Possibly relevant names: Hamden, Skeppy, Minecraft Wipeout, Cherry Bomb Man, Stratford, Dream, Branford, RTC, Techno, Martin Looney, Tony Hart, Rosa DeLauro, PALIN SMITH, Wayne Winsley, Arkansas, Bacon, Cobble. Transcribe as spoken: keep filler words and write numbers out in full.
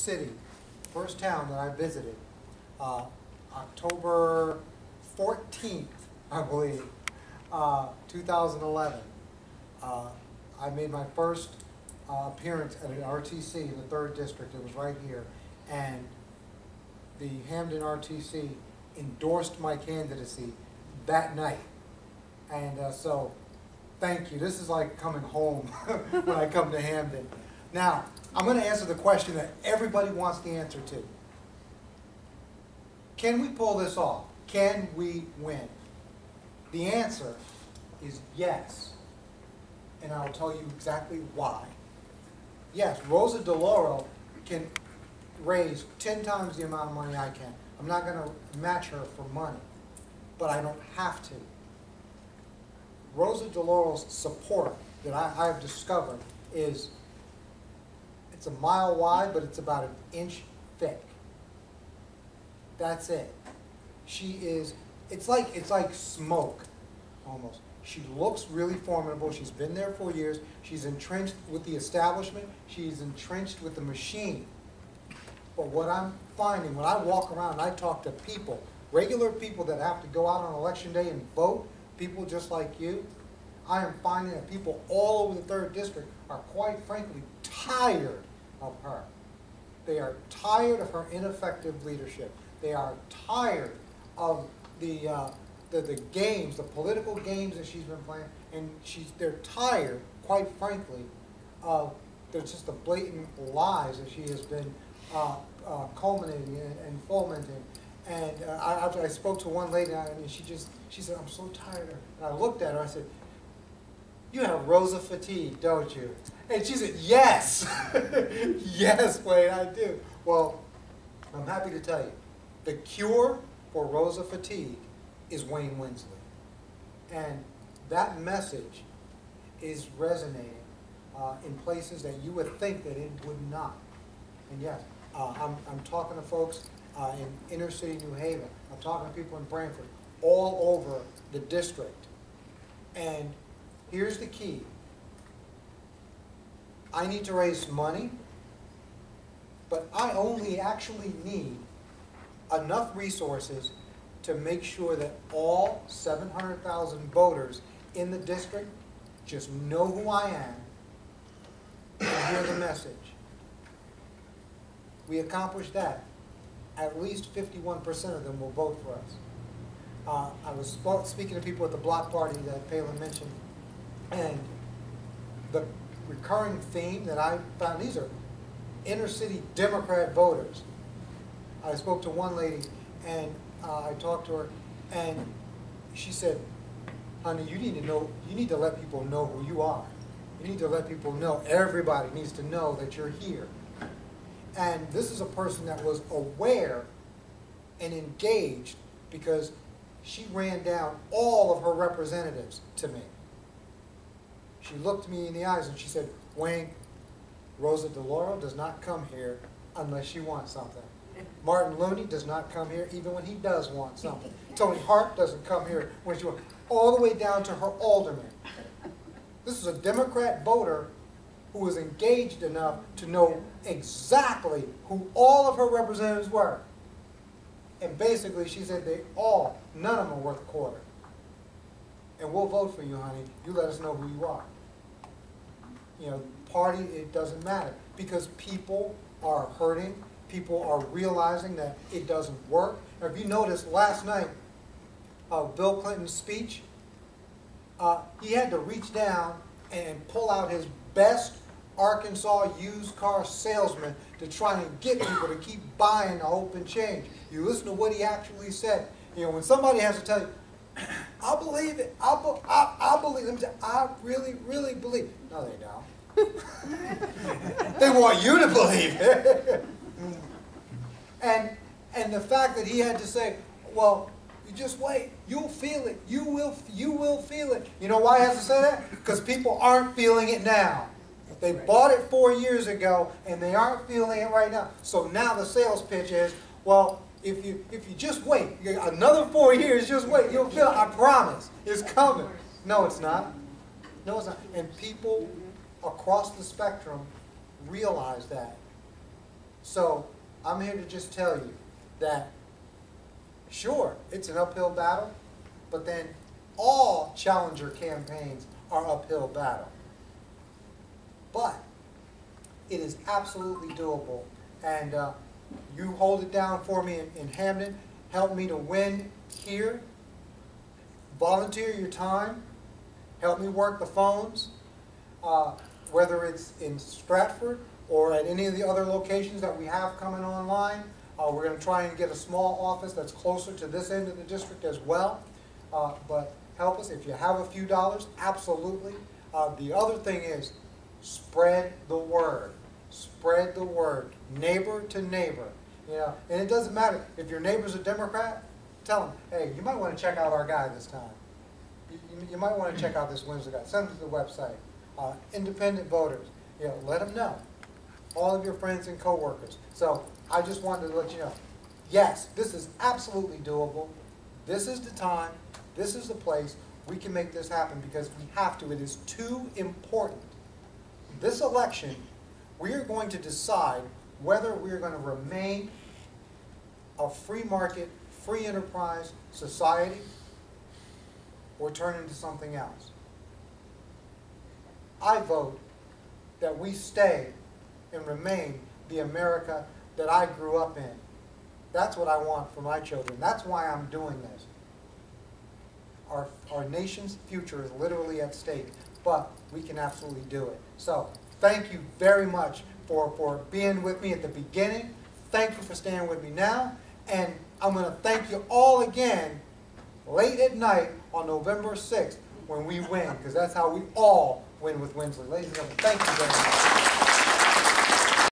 city, first town that I visited, uh, October fourteenth, I believe, uh, two thousand eleven. Uh, I made my first uh, appearance at an R T C in the third district. It was right here. And the Hamden R T C endorsed my candidacy that night. And uh, so, thank you. This is like coming home when I come to Hamden. Now, I'm going to answer the question that everybody wants the answer to. Can we pull this off? Can we win? The answer is yes. And I'll tell you exactly why. Yes, Rosa DeLauro can raise ten times the amount of money I can. I'm not going to match her for money, but I don't have to. Rosa DeLauro's support that I, I've discovered is, it's a mile wide, but it's about an inch thick. That's it. She is, it's like, it's like smoke, almost. She looks really formidable. She's been there for years. She's entrenched with the establishment. She's entrenched with the machine. But what I'm finding, when I walk around and I talk to people, regular people that have to go out on election day and vote, people just like you, I am finding that people all over the third district are quite frankly tired of her. They are tired of her ineffective leadership. They are tired of the, uh, the, the games, the political games that she's been playing, and she's, they're tired, quite frankly, of there's just the blatant lies that she has been uh, uh, culminating and, and fomenting. And uh, I, I spoke to one lady, and she just, she said, I'm so tired of her. And I looked at her, I said, you have Rosa fatigue, don't you? And she said, yes. Yes, Wayne, I do. Well, I'm happy to tell you, the cure for Rosa fatigue is Wayne Winsley. And that message is resonating uh, in places that you would think that it would not. And yes, uh, I'm, I'm talking to folks Uh, in inner city New Haven. I'm talking to people in Branford, all over the district. And here's the key. I need to raise money, but I only actually need enough resources to make sure that all seven hundred thousand voters in the district just know who I am and hear the message. We accomplished that. At least fifty-one percent of them will vote for us. Uh, I was speaking to people at the block party that Palin mentioned, and the recurring theme that I found, these are inner city Democrat voters. I spoke to one lady, and uh, I talked to her, and she said, honey, you need to know, you need to let people know who you are. You need to let people know, everybody needs to know that you're here. And this is a person that was aware and engaged because she ran down all of her representatives to me. She looked me in the eyes and she said, Wayne, Rosa DeLauro does not come here unless she wants something. Martin Looney does not come here even when he does want something. Tony Hart doesn't come here when she wants, all the way down to her alderman. This is a Democrat voter who was engaged enough to know exactly who all of her representatives were. And basically she said they all, none of them are worth a quarter. And we'll vote for you, honey. You let us know who you are. You know, party, it doesn't matter. Because people are hurting. People are realizing that it doesn't work. Now, if you noticed last night, uh, Bill Clinton's speech, uh, he had to reach down and pull out his best Arkansas used car salesman to try and get people to keep buying the hope and change. You listen to what he actually said. You know, when somebody has to tell you, I believe it, I, be I, I believe it, I really, really believe it. No, they don't. They want you to believe it. and, and the fact that he had to say, well, you just wait, you'll feel it, you will, you will feel it. You know why I have to say that? Because people aren't feeling it now. They bought it four years ago, and they aren't feeling it right now. So now the sales pitch is, well, if you if you just wait, another four years, just wait, you'll feel it. I promise, it's coming. No, it's not. No, it's not. And people across the spectrum realize that. So I'm here to just tell you that, sure, it's an uphill battle, but then all challenger campaigns are uphill battle. But it is absolutely doable, and uh, you hold it down for me in, in Hamden. Help me to win here. Volunteer your time. Help me work the phones, uh, whether it's in Stratford or at any of the other locations that we have coming online. Uh, we're going to try and get a small office that's closer to this end of the district as well. Uh, but help us if you have a few dollars, absolutely. Uh, the other thing is spread the word. Spread the word, neighbor to neighbor. You know, and it doesn't matter if your neighbor's a Democrat. Tell them, hey, you might want to check out our guy this time. You, you might want to check out this Winsley guy. Send them to the website. Uh, independent voters, you know, let them know. All of your friends and coworkers. So I just wanted to let you know, yes, this is absolutely doable. This is the time. This is the place. We can make this happen because we have to. It is too important. This election, we are going to decide whether we are going to remain a free market, free enterprise society, or turn into something else. I vote that we stay and remain the America that I grew up in. That's what I want for my children. That's why I'm doing this. Our, our nation's future is literally at stake, but we can absolutely do it. So thank you very much for, for being with me at the beginning. Thank you for staying with me now. And I'm going to thank you all again late at night on November sixth when we win, because that's how we all win with Winsley. Ladies and gentlemen, thank you very much.